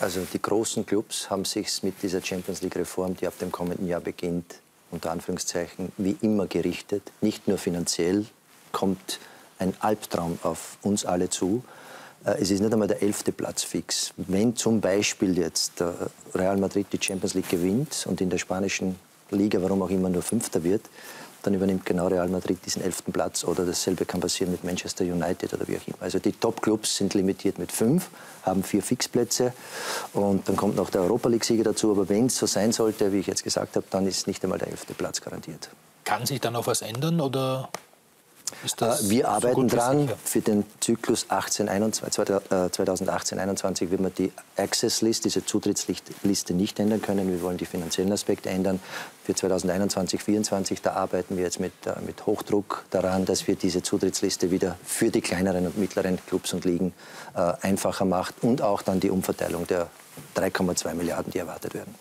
Also die großen Clubs haben sich mit dieser Champions-League-Reform, die ab dem kommenden Jahr beginnt, unter Anführungszeichen, wie immer gerichtet. Nicht nur finanziell kommt ein Albtraum auf uns alle zu. Es ist nicht einmal der 11. Platz fix. Wenn zum Beispiel jetzt Real Madrid die Champions League gewinnt und in der spanischen Liga, warum auch immer, nur 5. wird, dann übernimmt genau Real Madrid diesen 11. Platz. Oder dasselbe kann passieren mit Manchester United oder wie auch immer. Also die Top-Clubs sind limitiert mit 5, haben 4 Fixplätze. Und dann kommt noch der Europa League-Sieger dazu. Aber wenn es so sein sollte, wie ich jetzt gesagt habe, dann ist nicht einmal der 11. Platz garantiert. Kann sich dann auch was ändern? Oder ist das wir arbeiten so dran. Für den Zyklus 2018-21 wird man die Access-List, diese Zutrittsliste, nicht ändern können. Wir wollen die finanziellen Aspekte ändern. Für 2021-24, da arbeiten wir jetzt mit Hochdruck daran, dass wir diese Zutrittsliste wieder für die kleineren und mittleren Clubs und Ligen einfacher macht und auch dann die Umverteilung der 3,2 Milliarden, die erwartet werden.